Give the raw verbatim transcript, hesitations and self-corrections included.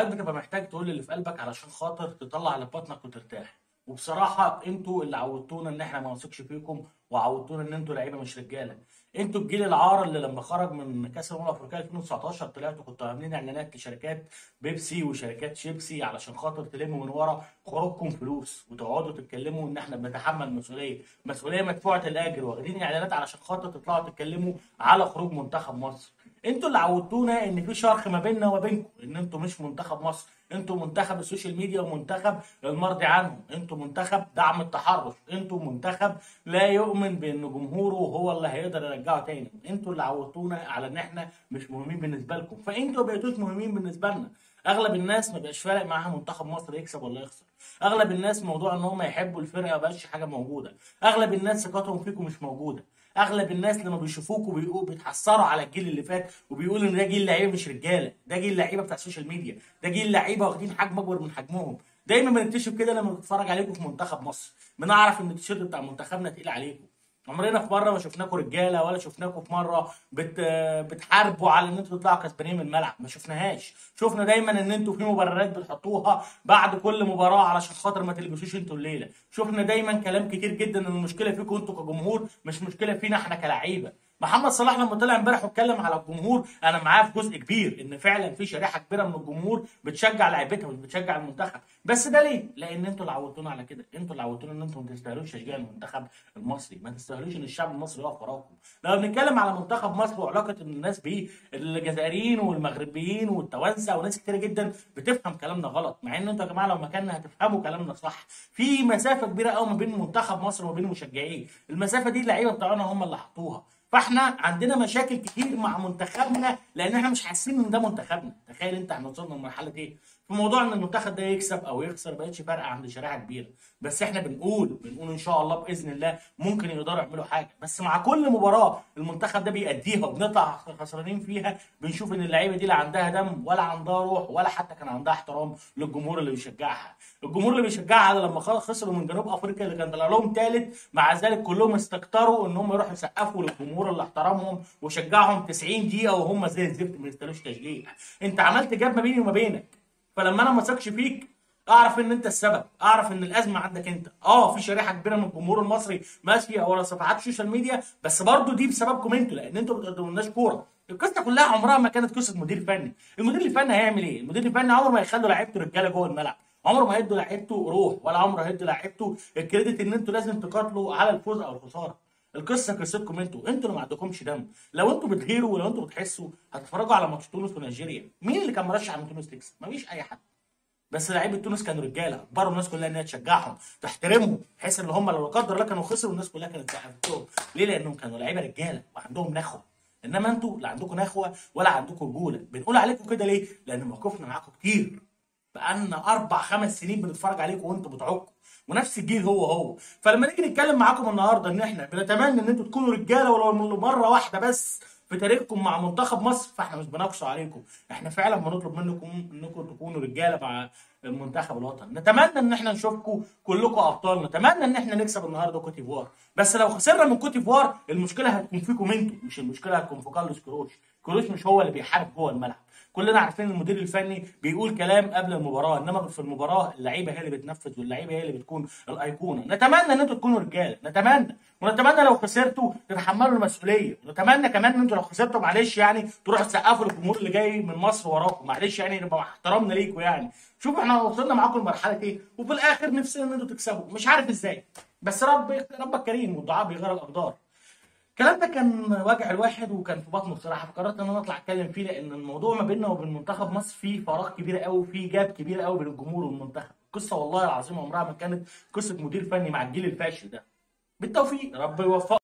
اوقات بتبقى محتاج تقول اللي في قلبك علشان خاطر تطلع اللي في بطنك وترتاح. وبصراحه انتوا اللي عودتونا ان احنا ما نثقش فيكم، وعودتونا ان انتوا لعيبه مش رجاله. انتوا الجيل العار اللي لما خرج من كاس الامم الافريقيه ألفين وتسعتاشر طلعتوا كنتوا عاملين اعلانات لشركات بيبسي وشركات شيبسي علشان خاطر تلموا من ورا خروجكم فلوس، وتقعدوا تتكلموا ان احنا بنتحمل مسؤوليه، مسؤوليه مدفوعه الاجر، واخدين اعلانات علشان خاطر تطلعوا تتكلموا على خروج منتخب مصر. انتوا اللي عودتونا ان في شرخ ما بيننا وما بينكم، ان انتوا مش منتخب مصر، انتوا منتخب السوشيال ميديا ومنتخب المرضي عنهم، انتوا منتخب دعم التحرش، انتوا منتخب لا يؤمن بان جمهوره هو اللي هيقدر يرجعه تاني. انتوا اللي عودتونا على ان احنا مش مهمين بالنسبه لكم، فانتوا ما بقيتوش مهمين بالنسبه لنا. اغلب الناس ما بقاش فارق معاها منتخب مصر يكسب ولا يخسر، اغلب الناس موضوع ان هم يحبوا الفرقه ما بقاش حاجه موجوده، اغلب الناس ثقتهم فيكم مش موجوده، اغلب الناس لما بيشوفوكوا بيقولوا بيتحسروا على الجيل اللي فات وبيقولوا ان ده جيل لعيبه مش رجاله، ده جيل لعيبه بتاع السوشيال ميديا، ده جيل لعيبه واخدين حجم اكبر من حجمهم. دايما بنكتشف كده لما بنتفرج عليكم في منتخب مصر، بنعرف ان التيشيرت بتاع منتخبنا تقيل عليكم. عمرنا في مره ما شفناكم رجاله، ولا شفناكم في مره بت... بتحاربوا على ان انتوا تطلعوا كسبانين من الملعب، ما شفناهاش. شفنا دايما ان انتوا في مبررات بتحطوها بعد كل مباراه علشان خاطر ما تلبسوش انتوا الليله. شفنا دايما كلام كتير جدا ان المشكله فيكم انتوا كجمهور، مش مشكله فينا احنا كلاعيبه. محمد صلاح لما طلع امبارح واتكلم على الجمهور، انا معاه في جزء كبير ان فعلا في شريحه كبيره من الجمهور بتشجع لعيبتها ومش بتشجع المنتخب، بس ده ليه؟ لان انتوا اللي عودتونا على كده، انتوا اللي عودتونا ان انتوا ما تستاهلوش تشجيع المنتخب المصري، ما تستاهلوش ان الشعب المصري يقف وراكم. لما بنتكلم على منتخب مصر وعلاقه الناس بيه، الجزائريين والمغربيين والتوانسه وناس كتير جدا بتفهم كلامنا غلط، مع ان انتوا يا جماعه لو مكاننا هتفهموا كلامنا صح. في مسافه كبيره قوي ما بين منتخب مصر وما بين مشجعيه، المسافه دي اللعيبه بتاعنا هم اللي حطوها. فاحنا عندنا مشاكل كتير مع منتخبنا لان احنا مش حاسين ان ده منتخبنا. تخيل انت احنا وصلنا لمرحله ايه؟ في موضوع ان المنتخب ده يكسب او يخسر بقتش فارقه عند شريحه كبيره، بس احنا بنقول بنقول ان شاء الله باذن الله ممكن يقدروا يعملوا حاجه، بس مع كل مباراه المنتخب ده بيأديها وبنطلع خسرانين فيها بنشوف ان اللعيبه دي لا عندها دم ولا عندها روح ولا حتى كان عندها احترام للجمهور اللي بيشجعها. الجمهور اللي بيشجعها لما خسروا من جنوب افريقيا اللي كان طلع لهم ثالث، مع ذلك كلهم استكتروا ان هم يروحوا يسقفوا للجمهور اللي احترمهم وشجعهم تسعين دقيقه وهم زي الزفت ما يستاهلوش تشجيع. انت عملت جاب ما بيني وما بينك، فلما انا ما اثقش فيك اعرف ان انت السبب، اعرف ان الازمه عندك انت. اه في شريحه كبيره من الجمهور المصري ماشيه ورا صفحات السوشيال ميديا، بس برضه دي بسببكم انتوا، لان انتوا ما بتقدمولناش كوره. القصه كلها عمرها ما كانت قصه مدير فني. المدير الفني هيعمل ايه؟ المدير الفني عمره ما هيخلوا لعيبته رجاله جوه الملعب، عمره ما هيدوا لعيبته روح، ولا عمره هيدوا لعيبته الكريدت ان انتوا لازم تقاتلوا على الفوز او الخساره. القصه قصتكم انتوا، انتوا اللي ما عندكمش دم. لو انتوا بتغيروا ولو انتوا بتحسوا هتتفرجوا على ماتش تونس ونيجيريا، مين اللي كان مرشح ان تونس تكسب؟ مفيش اي حد، بس لعيبه تونس كانوا رجاله، اجبروا الناس كلها انها تشجعهم، تحترمهم، بحيث ان هم لو لا قدر الله كانوا خسروا الناس كلها كانت سقفت لهم. ليه؟ لانهم كانوا لعيبه رجاله وعندهم نخوه، انما انتوا لا عندكم نخوه ولا عندكم رجوله. بنقول عليكم كده ليه؟ لان موقفنا معاكم كتير. بقالنا اربع خمس سنين بنتفرج عليكم وانتوا بتعكوا، ونفس الجيل هو هو. فلما نيجي نتكلم معاكم النهارده ان احنا بنتمنى ان انتوا تكونوا رجاله ولو مره واحده بس في تاريخكم مع منتخب مصر، فاحنا مش بنقصوا عليكم، احنا فعلا بنطلب منكم انكم تكونوا رجاله مع المنتخب الوطني. نتمنى ان احنا نشوفكم كلكم ابطال، نتمنى ان احنا نكسب النهارده كوت ديفوار، بس لو خسرنا من كوت ديفوار المشكله هتكون فيكم انتوا، مش المشكله هتكون في كارلوس كروش. كروش مش هو اللي بيحارب جوه الملعب، كلنا عارفين المدير الفني بيقول كلام قبل المباراه، انما في المباراه اللعيبه هي اللي بتنفذ واللعيبه هي اللي بتكون الايقونه. نتمنى ان انتوا تكونوا رجاله، نتمنى، ونتمنى لو خسرتوا تتحملوا المسؤوليه، ونتمنى كمان ان انتوا لو خسرتوا معلش يعني تروحوا تسقفوا للجمهور اللي جاي من مصر وراكم، معلش يعني نبقى مع احترامنا ليكم يعني. شوفوا احنا وصلنا معاكم لمرحله ايه، وفي الاخر نفسنا ان انتوا تكسبوا، مش عارف ازاي، بس رب ربك كريم والدعاء بيغير الاقدار. الكلام ده كان واجع الواحد وكان في بطنه بصراحه، فقررت ان انا اطلع اتكلم فيه لان الموضوع ما بيننا وبين منتخب مصر فيه فراغ كبير قوي، وفيه جاب كبير قوي بين الجمهور والمنتخب. قصه والله العظيم عمرها ما كانت قصه مدير فني مع الجيل الفاشل ده. بالتوفيق، ربنا يوفقك.